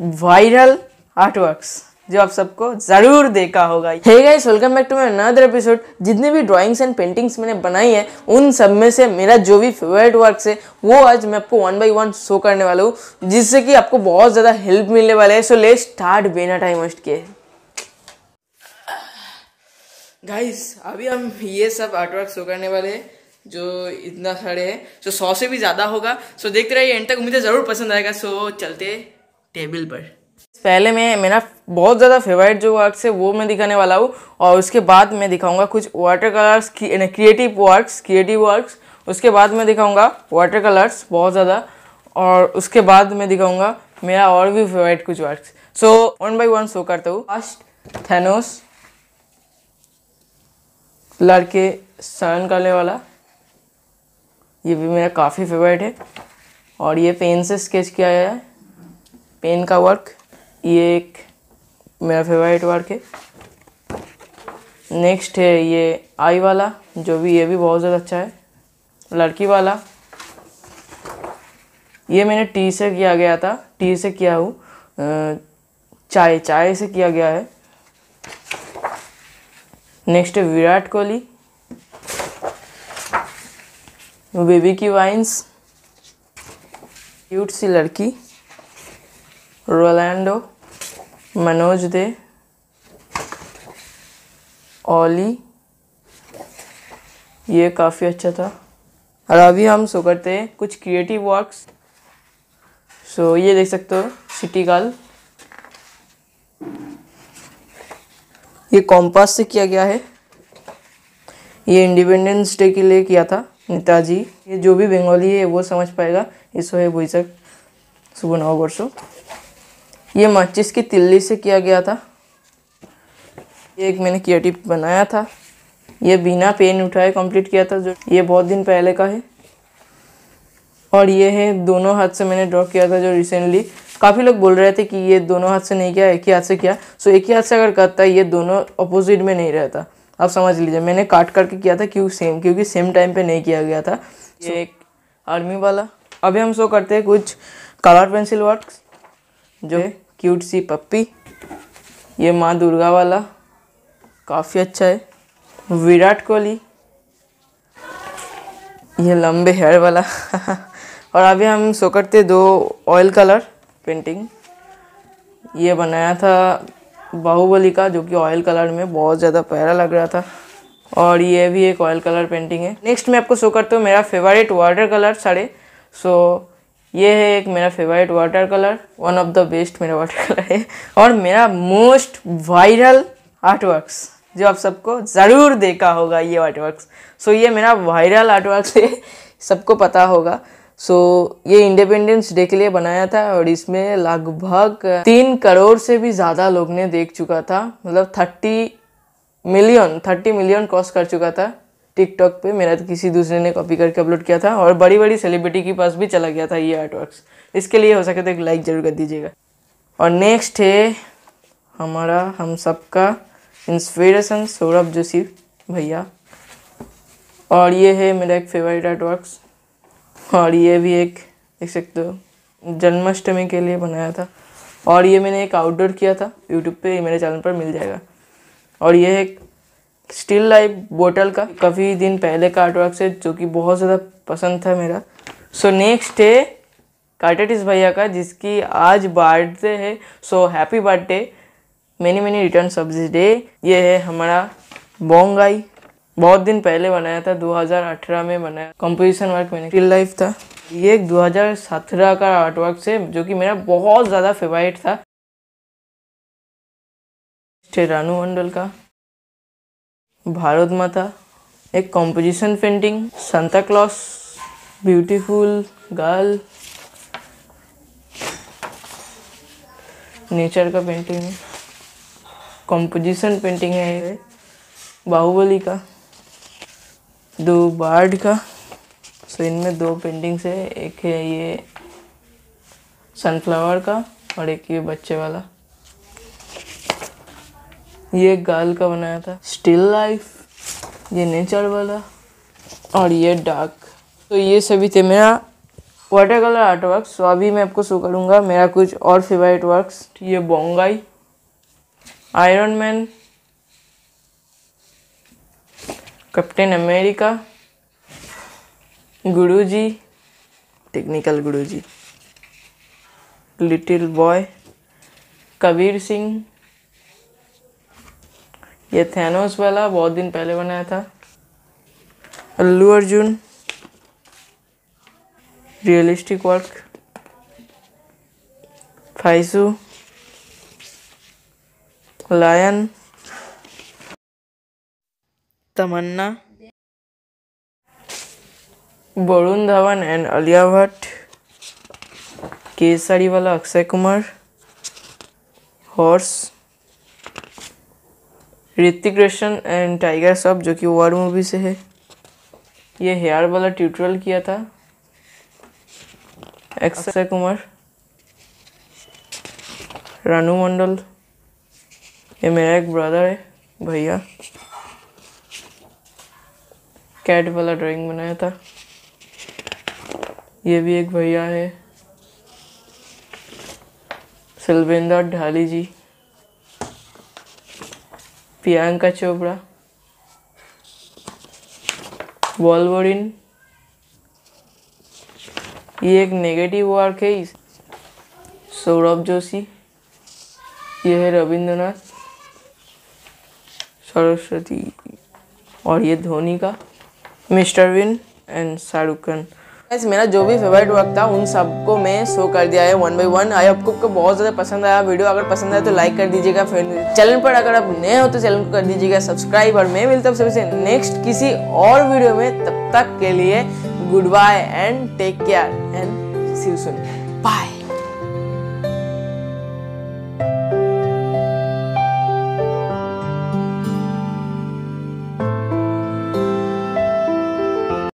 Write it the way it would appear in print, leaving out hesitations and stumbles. Viral artworks जो आप सबको जरूर देखा होगा। Hey guys, welcome back to my another episode. जितने भी ड्राइंग्स एंड पेंटिंग्स मैंने बनाई है उन सब में से मेरा जो भी फेवरेट वर्क्स है वो आज मैं आपको वन बाय वन शो करने वाला हूँ, जिससे कि आपको बहुत ज़्यादा हेल्प मिलने वाला है। सो लेट्स स्टार्ट बिना टाइम वेस्ट किए। गाइस, अभी हम ये सब आर्टवर्क शो करने वाले हैं जो इतना सारे है, सो 100 से भी ज़्यादा होगा। सो देखते रहिए एंड तक, मुझे ज़रूर पसंद आएगा। सो चलते टेबल पर। पहले मैं मेरा बहुत ज़्यादा फेवरेट जो वर्क्स है वो मैं दिखाने वाला हूँ, और उसके बाद मैं दिखाऊंगा कुछ वाटर कलर्स, क्रिएटिव वर्क्स। उसके बाद मैं दिखाऊंगा वाटर कलर्स बहुत ज़्यादा, और उसके बाद मैं दिखाऊंगा मेरा और भी फेवरेट कुछ works. So one by one show करता हूँ। फर्स्ट थैनोस लड़के सन करने वाला, ये भी मेरा काफ़ी फेवरेट है। और ये पेन से स्केच किया गया है, पेन का वर्क, ये एक मेरा फेवरेट वर्क है। नेक्स्ट है ये आई वाला, जो भी ये भी बहुत ज़्यादा अच्छा है, लड़की वाला। ये मैंने टी से किया गया था, टी से किया हूँ, चाय से किया गया है। नेक्स्ट है विराट कोहली, बेबी की वाइन्स, क्यूट सी लड़की, रोनाल्डो, मनोज दे ओली, ये काफ़ी अच्छा था। और अभी हम शो करते हैं कुछ क्रिएटिव वर्क्स। सो ये देख सकते हो सिटी गर्ल, ये कॉम्पास से किया गया है, ये इंडिपेंडेंस डे के लिए किया था, नेताजी। ये जो भी बंगाली है वो समझ पाएगा, इसो है बोईसक सुबह 9 बरसों। ये माचिस की तिल्ली से किया गया था, ये एक मैंने क्रिएटिव बनाया था। ये बिना पेन उठाए कंप्लीट किया था, जो ये बहुत दिन पहले का है। और ये है दोनों हाथ से मैंने ड्रॉ किया था, जो रिसेंटली काफ़ी लोग बोल रहे थे कि ये दोनों हाथ से नहीं किया, एक ही हाथ से किया। सो एक ही हाथ से अगर करता है, ये दोनों अपोजिट में नहीं रहता। आप समझ लीजिए मैंने काट करके किया था, क्योंकि सेम टाइम पर नहीं किया गया था। ये एक आर्मी वाला। अभी हम शो करते हैं कुछ कलर पेंसिल वर्क्स, जो क्यूट सी पप्पी, ये माँ दुर्गा वाला काफ़ी अच्छा है, विराट कोहली, ये लंबे हेयर वाला। और अभी हम शो करते 2 ऑयल कलर पेंटिंग। ये बनाया था बाहुबली का, जो कि ऑयल कलर में बहुत ज़्यादा प्यारा लग रहा था। और ये भी एक ऑयल कलर पेंटिंग है। नेक्स्ट मैं आपको शो करता हूँ मेरा फेवरेट वाटर कलर सारे। सो ये है एक मेरा favourite water colour, one of the best मेरा वाटर कलर है, और मेरा मोस्ट वायरल आर्टवर्क्स जो आप सबको ज़रूर देखा होगा ये आर्टवर्क्स। सो ये मेरा वायरल आर्टवर्क्स है, सबको पता होगा। सो ये इंडिपेंडेंस डे के लिए बनाया था, और इसमें लगभग 3 करोड़ से भी ज़्यादा लोग ने देख चुका था, मतलब 30 मिलियन क्रॉस कर चुका था। टिकटॉक पे मेरा किसी दूसरे ने कॉपी करके अपलोड किया था, और बड़ी बड़ी सेलिब्रिटी के पास भी चला गया था ये आर्टवर्क्स। इसके लिए हो सके तो एक लाइक ज़रूर कर दीजिएगा। और नेक्स्ट है हमारा, हम सबका इंस्पिरेशन सौरभ जोशी भैया, और ये है मेरा एक फेवरेट आर्टवर्क्स। और ये भी एक देख सकते हो जन्माष्टमी के लिए बनाया था, और ये मैंने एक आउटडोर किया था, यूट्यूब पर मेरे चैनल पर मिल जाएगा। और ये है स्टिल लाइफ बोतल का, काफ़ी दिन पहले का आर्टवर्क है, जो कि बहुत ज़्यादा पसंद था मेरा। सो नेक्स्ट है कार्टेटिस भैया का, जिसकी आज बर्थडे है। So happy birthday, many many returns of this day. ये है हमारा बोंगाई, बहुत दिन पहले बनाया था, 2018 में बनाया, कंपोजिशन वर्क मैंने, स्टिल लाइफ था। ये एक 2017 का आर्टवर्क है, जो कि मेरा बहुत ज़्यादा फेवरेट था। रानू मंडल का भारत माता, एक composition painting, Santa Claus, beautiful girl, nature का पेंटिंग है, कॉम्पोजिशन पेंटिंग है। बाहुबली का 2 बार्ड का। सो इनमें 2 पेंटिंग्स है, एक है ये सनफ्लावर का, और एक ये बच्चे वाला। ये गर्ल का बनाया था, स्टिल लाइफ, ये नेचर वाला, और ये डार्क। तो ये सभी थे मेरा water colour art work. So अभी मैं आपको शो करूँगा मेरा कुछ और फेवरेट वर्क्स। ये बोंगाई, Iron Man, Captain America, Guruji, technical Guruji, little boy, Kabir Singh, ये थैनोस वाला बहुत दिन पहले बनाया था, Allu Arjun, realistic work, Faisu, lion, Tamannaah, Varun Dhawan and Alia Bhatt, Kesari वाला Akshay Kumar, horse, Hrithik Roshan and tiger सब जो कि वॉर मूवी से है। ये हेयर वाला ट्यूटोरियल किया था अक्षय कुमार, रानू मंडल, ये मेरा एक ब्रदर है भैया, कैट वाला ड्राइंग बनाया था, ये भी एक भैया है, सिल्वेंद्र ढाली जी, प्रियंका चोपड़ा, वॉल्वरिन, ये एक नेगेटिव वर्क है, सौरभ जोशी, ये है रविंद्रनाथ, सरस्वती और ये धोनी का, Mister Bean and Shahrukh Khan. Guys मेरा जो भी फेवरेट वर्क था उन सबको मैं शो कर दिया है वन बाई वन। आई आपको बहुत ज़्यादा पसंद आया वीडियो, अगर पसंद आया तो लाइक कर दीजिएगा। फिर चैनल पर अगर आप नए हो तो चैनल को कर दीजिएगा सब्सक्राइब, और मैं मिलता हूँ सबसे नेक्स्ट किसी और वीडियो में। तब तक के लिए good bye and take care and see you soon, bye.